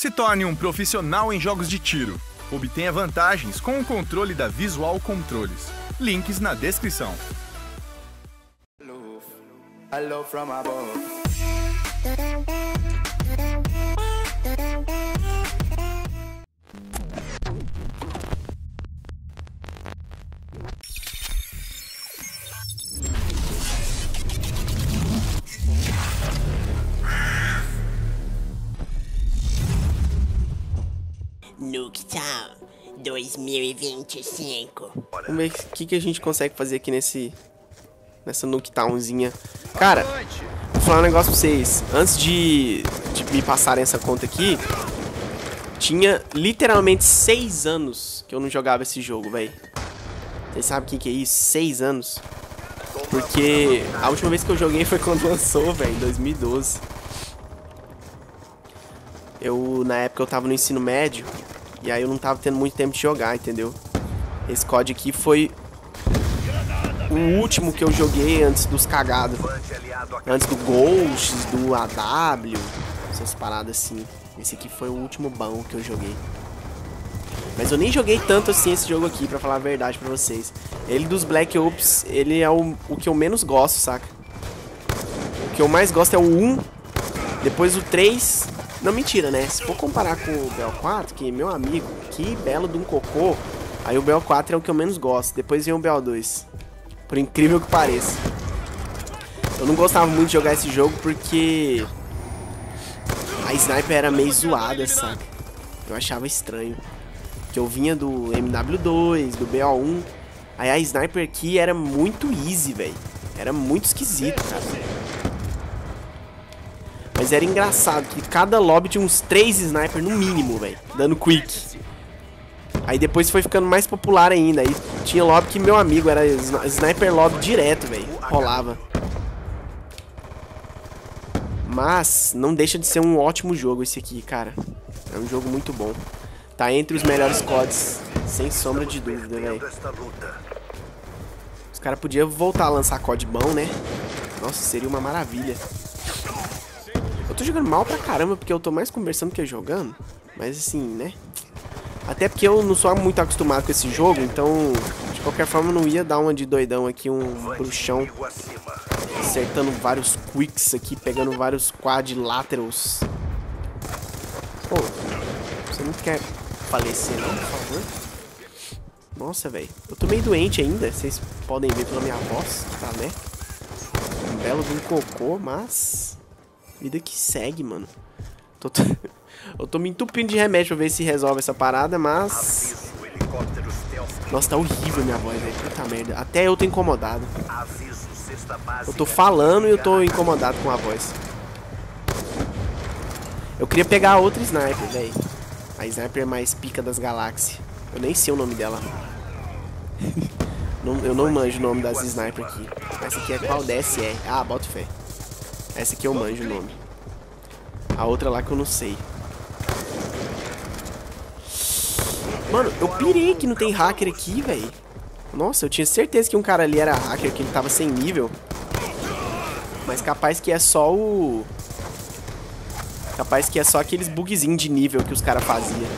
Se torne um profissional em jogos de tiro. Obtenha vantagens com o controle da Visual Controles. Links na descrição. Nuketown 2025. Vamos ver o que a gente consegue fazer aqui nessa Nuketownzinha. Cara, vou falar um negócio pra vocês. Antes de me passarem essa conta aqui, tinha literalmente 6 anos que eu não jogava esse jogo, velho. Vocês sabem o que é isso? 6 anos? Porque a última vez que eu joguei foi quando lançou, velho, em 2012. Na época eu tava no ensino médio, e aí eu não tava tendo muito tempo de jogar, entendeu? Esse COD aqui foi o último que eu joguei antes dos cagados. Antes do Ghost, do AW, essas paradas assim. Esse aqui foi o último bom que eu joguei. Mas eu nem joguei tanto assim esse jogo aqui, pra falar a verdade pra vocês. Ele dos Black Ops, ele é o que eu menos gosto, saca? O que eu mais gosto é o 1, depois o 3... Não, mentira, né? Se for comparar com o BO4, que, meu amigo, que belo de um cocô, aí o BO4 é o que eu menos gosto. Depois vem o BO2, por incrível que pareça. Eu não gostava muito de jogar esse jogo porque a sniper era meio zoada, saca? Eu achava estranho. Que eu vinha do MW2, do BO1, aí a sniper aqui era muito easy, velho. Era muito esquisito, cara. Mas era engraçado que cada lobby tinha uns 3 snipers no mínimo, velho, dando quick. Aí depois foi ficando mais popular ainda. Aí tinha lobby que, meu amigo, era sniper lobby direto, velho. Rolava. Mas não deixa de ser um ótimo jogo esse aqui, cara. É um jogo muito bom. Tá entre os melhores CODs, sem sombra de dúvida, velho. Os caras podiam voltar a lançar COD bom, né? Nossa, seria uma maravilha. Eu tô jogando mal pra caramba, porque eu tô mais conversando que jogando. Mas assim, né? Até porque eu não sou muito acostumado com esse jogo, então... De qualquer forma, eu não ia dar uma de doidão aqui, um bruxão. Acertando vários quicks aqui, pegando vários quadriláteros. Pô, você não quer falecer não, por favor? Nossa, velho. Eu tô meio doente ainda, vocês podem ver pela minha voz, tá, né? Um belo de um cocô, mas... Vida que segue, mano. Eu tô me entupindo de remédio pra ver se resolve essa parada, mas... Nossa, tá horrível minha voz, velho. Puta merda. Até eu tô incomodado. Eu tô falando e eu tô incomodado com a voz. Eu queria pegar outra sniper, velho. A sniper mais pica das galáxias. Eu nem sei o nome dela. Eu não manjo o nome das sniper aqui. Essa aqui é qual? DSR. Ah, boto fé. Essa aqui eu manjo o nome. A outra lá que eu não sei. Mano, eu pirei que não tem hacker aqui, velho. Nossa, eu tinha certeza que um cara ali era hacker, que ele tava sem nível. Mas capaz que é só o... Capaz que é só aqueles bugzinhos de nível que os caras faziam.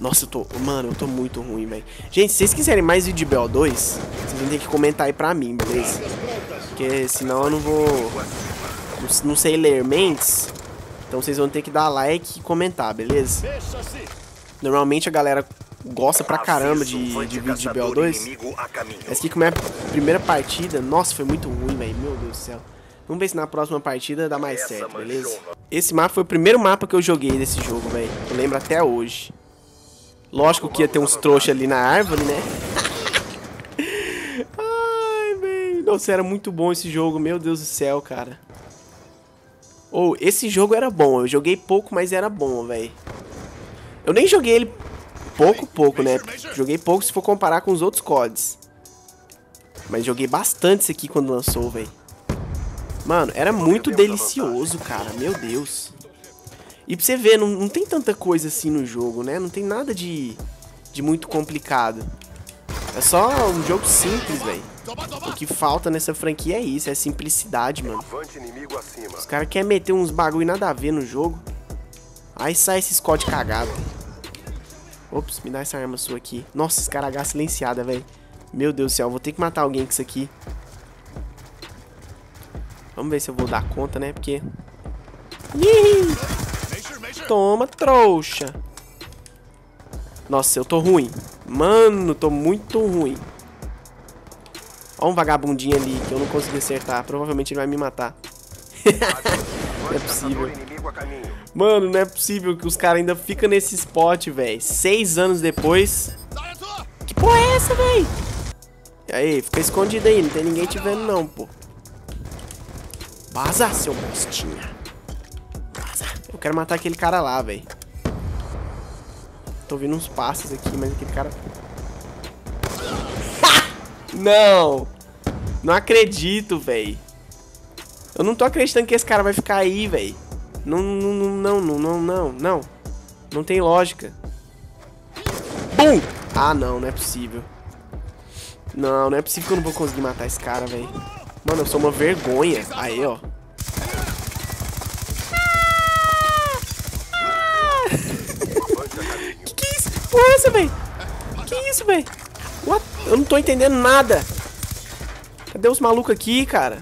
Nossa, eu tô... Mano, eu tô muito ruim, velho. Gente, se vocês quiserem mais vídeo de BO2, vocês vão ter que comentar aí pra mim, beleza? Porque senão eu não vou... Não sei ler mentes. Então vocês vão ter que dar like e comentar, beleza? Normalmente a galera gosta pra caramba de vídeo de BO2. Essa aqui como é a primeira partida... Nossa, foi muito ruim, velho. Meu Deus do céu. Vamos ver se na próxima partida dá mais certo, beleza? Esse mapa foi o primeiro mapa que eu joguei desse jogo, velho. Eu lembro até hoje. Lógico que ia ter uns trouxas ali na árvore, né? Nossa, era muito bom esse jogo, meu Deus do céu, cara. Ou, esse jogo era bom, eu joguei pouco, mas era bom, velho. Eu nem joguei ele pouco, né? Joguei pouco se for comparar com os outros CODs. Mas joguei bastante isso aqui quando lançou, velho. Mano, era muito delicioso, cara, meu Deus. E pra você ver, não tem tanta coisa assim no jogo, né? Não tem nada de muito complicado. É só um jogo simples, velho. O que falta nessa franquia é isso, é simplicidade, mano. Os caras querem meter uns bagulho nada a ver no jogo. Aí sai esses COD cagado. Ops, me dá essa arma sua aqui. Nossa, esse cara H silenciada, velho. Meu Deus do céu, vou ter que matar alguém com isso aqui. Vamos ver se eu vou dar conta, né? Porque... Ih! Toma, trouxa. Nossa, eu tô ruim. Mano, tô muito ruim. Ó um vagabundinho ali que eu não consegui acertar. Provavelmente ele vai me matar. Não é possível. Mano, não é possível que os caras ainda ficam nesse spot, velho. 6 anos depois. Que porra é essa, velho? Aí, fica escondido aí. Não tem ninguém te vendo, não, pô. Vaza, seu mostinha. Vaza. Eu quero matar aquele cara lá, velho. Tô ouvindo uns passos aqui, mas aquele cara... Não! Não acredito, velho. Eu não tô acreditando que esse cara vai ficar aí, velho. Não. Não tem lógica. Bum! Ah, não, não é possível. Não, não é possível que eu não vou conseguir matar esse cara, velho. Mano, eu sou uma vergonha. Aí, ó. Que isso? Porra é essa, velho? Que isso, velho? What? Eu não tô entendendo nada. Cadê os malucos aqui, cara?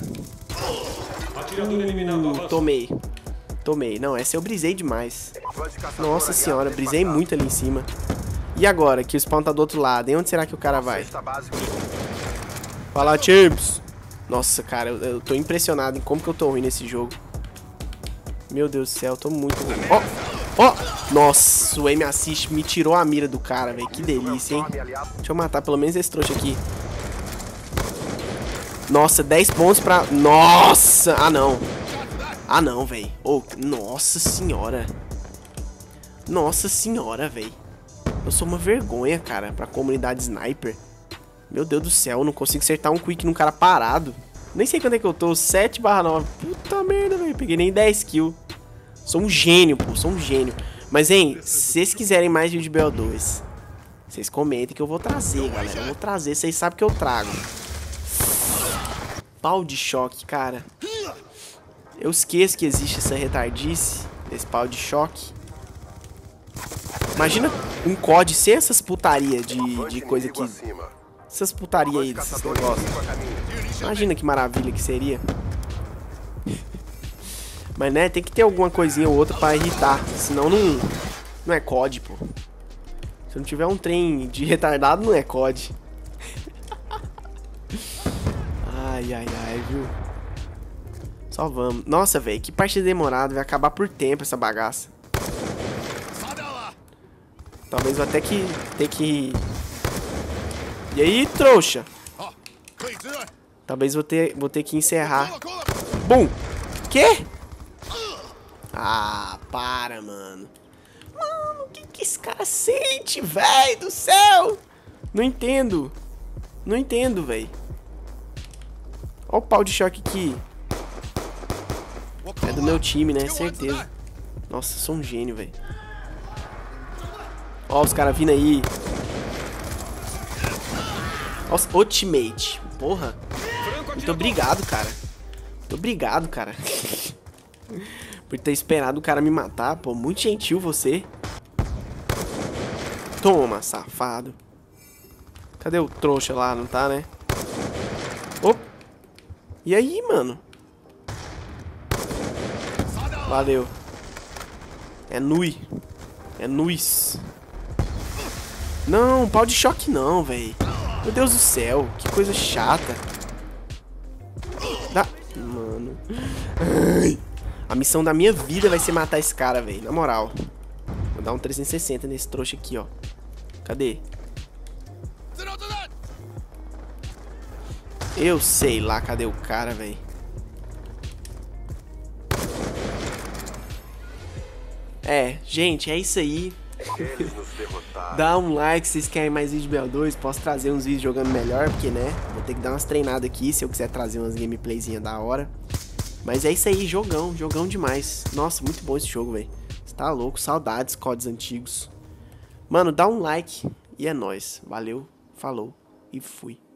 Tomei. Não, essa eu brisei demais. Nossa senhora, brisei muito ali em cima. E agora, que o spawn tá do outro lado. E onde será que o cara vai? Fala, Chips. Nossa, cara, eu tô impressionado em como que eu tô ruim nesse jogo. Meu Deus do céu, eu tô muito ruim. Ó, ó. Nossa, o M assist me tirou a mira do cara, velho. Que delícia, hein? Deixa eu matar pelo menos esse trouxa aqui. Nossa, 10 pontos pra... Nossa! Ah, não. Ah, não, velho. Oh, nossa senhora. Nossa senhora, velho. Eu sou uma vergonha, cara, pra comunidade sniper. Meu Deus do céu, eu não consigo acertar um quick num cara parado. Nem sei quanto é que eu tô. 7/9. Puta merda, velho. Peguei nem 10 kills. Sou um gênio, pô. Sou um gênio. Mas, hein, se vocês quiserem mais vídeo de BO2, vocês comentem que eu vou trazer, galera. Eu vou trazer. Vocês sabem que eu trago. Pau de choque, cara. Eu esqueço que existe essa retardice. Esse pau de choque. Imagina um COD sem essas putaria de coisa que... Essas putaria aí, desses negócios. Imagina que maravilha que seria. Mas, né, tem que ter alguma coisinha ou outra pra irritar. Senão não é COD, pô. Se não tiver um trem de retardado, não é COD. Ai, ai, ai, viu? Só vamos. Nossa, velho, que partida demorada. Vai acabar por tempo essa bagaça. Talvez eu até que... ter que... E aí, trouxa? Talvez vou ter que encerrar. Bum! Quê? Ah, para, mano. Mano, o que esse cara sente, velho do céu? Não entendo. Não entendo, velho. Olha o pau de choque aqui. É do meu time, né? Certeza. Nossa, sou um gênio, velho. Ó, os caras vindo aí. Ó, ultimate. Porra. Muito obrigado, cara. Muito obrigado, cara. Por ter esperado o cara me matar, pô. Muito gentil você. Toma, safado. Cadê o trouxa lá? Não tá, né? Opa. E aí, mano? Valeu. É nui. É nuis. Não, pau de choque não, velho. Meu Deus do céu, que coisa chata. Mano. Ai. A missão da minha vida vai ser matar esse cara, velho. Na moral. Vou dar um 360 nesse trouxa aqui, ó. Cadê? Eu sei lá, cadê o cara, velho? É, gente, é isso aí. Dá um like se vocês querem mais vídeo de BO2. Posso trazer uns vídeos jogando melhor, porque, né? Vou ter que dar umas treinadas aqui, se eu quiser trazer umas gameplayzinhas da hora. Mas é isso aí, jogão. Jogão demais. Nossa, muito bom esse jogo, velho. Você tá louco, saudades, CODs antigos. Mano, dá um like e é nóis. Valeu, falou e fui.